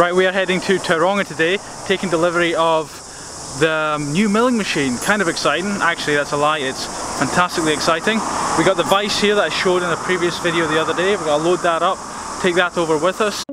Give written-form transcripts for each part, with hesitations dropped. Right, we are heading to Tauranga today, taking delivery of the new milling machine. Kind of exciting. Actually, that's a lie. It's fantastically exciting. We got the vise here that I showed in a previous video the other day. We're going to load that up, take that over with us.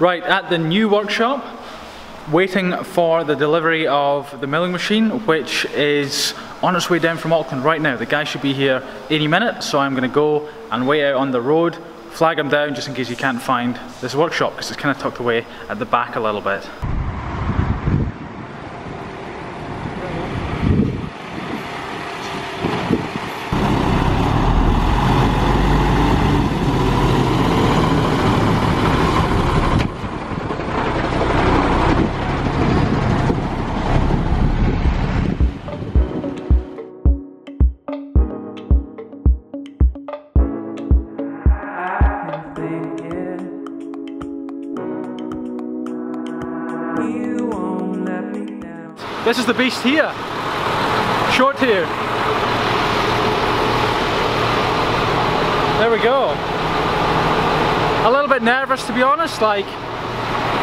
Right, at the new workshop, waiting for the delivery of the milling machine, which is on its way down from Auckland right now. The guy should be here any minute, so I'm going to go and wait out on the road, flag him down just in case you can't find this workshop, because it's kind of tucked away at the back a little bit. This is the beast here, short here. There we go. A little bit nervous, to be honest, like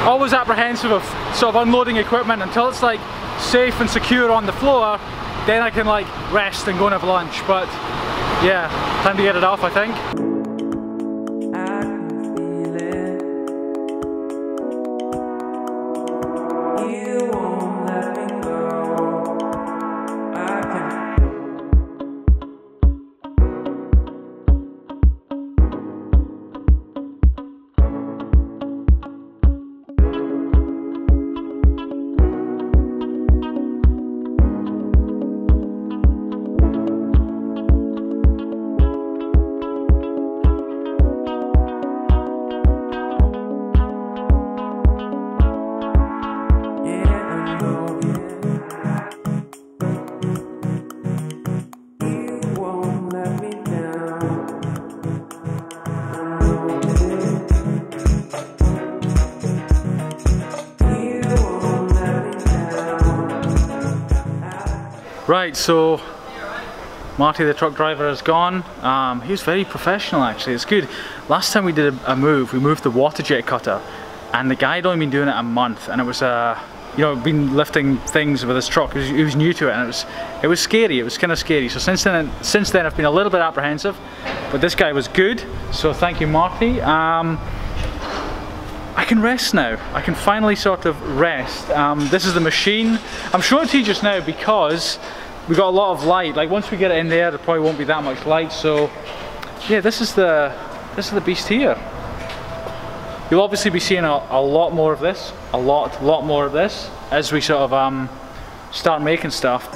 always apprehensive of sort of unloading equipment until it's like safe and secure on the floor, then I can like rest and go and have lunch. But yeah, time to get it off, I think. Right, so Marty the truck driver is gone. He was very professional, actually. It's good. Last time we did a move, we moved the water jet cutter, and the guy had only been doing it a month, and it was you know, been lifting things with his truck. He was new to it, and it was scary. It was kind of scary. So since then I've been a little bit apprehensive, but this guy was good. So thank you, Marty. I can rest now. I can finally sort of rest. This is the machine. I'm showing it to you just now because we got a lot of light. Like once we get it in there, there probably won't be that much light. So yeah, this is the beast here. You'll obviously be seeing a lot more of this, a lot more of this as we sort of start making stuff.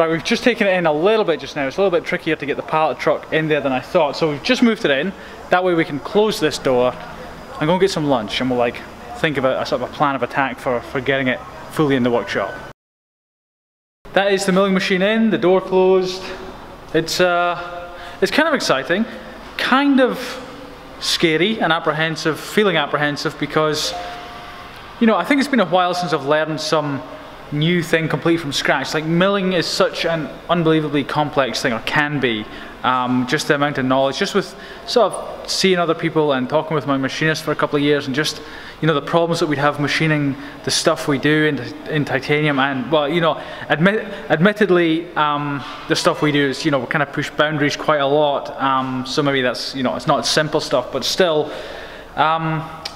Right, we've just taken it in a little bit just now. It's a little bit trickier to get the pallet truck in there than I thought. So we've just moved it in. That way we can close this door and go and get some lunch, and we'll like think about a sort of a plan of attack for getting it fully in the workshop. That is the milling machine in, the door closed. It's kind of exciting, kind of scary and apprehensive, feeling apprehensive because, you know, I think it's been a while since I've learned some new thing complete from scratch. Like milling is such an unbelievably complex thing, or can be, just the amount of knowledge, just with sort of seeing other people and talking with my machinist for a couple of years, and just, you know, the problems that we'd have machining the stuff we do in titanium. And well, you know, admittedly the stuff we do is, you know, we kind of push boundaries quite a lot, so maybe that's, you know, it's not simple stuff, but still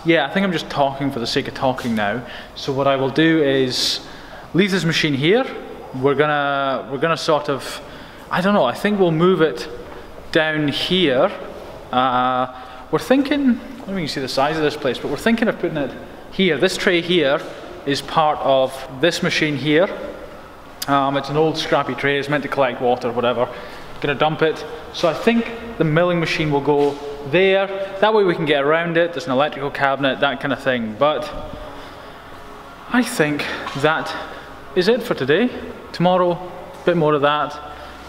yeah, I think I'm just talking for the sake of talking now. So what I will do is leave this machine here. We're gonna sort of, I don't know, I think we'll move it down here. We're thinking, I don't know if you can see the size of this place, but we're thinking of putting it here. This tray here is part of this machine here. It's an old scrappy tray, it's meant to collect water, whatever. Gonna dump it. So I think the milling machine will go there. That way we can get around it. There's an electrical cabinet, that kind of thing. But I think that is it for today. Tomorrow, a bit more of that.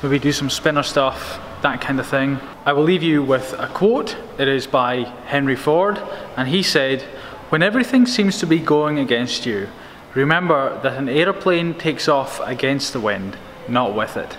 Maybe do some spinner stuff, that kind of thing. I will leave you with a quote. It is by Henry Ford, and he said, "When everything seems to be going against you, remember that an aeroplane takes off against the wind, not with it."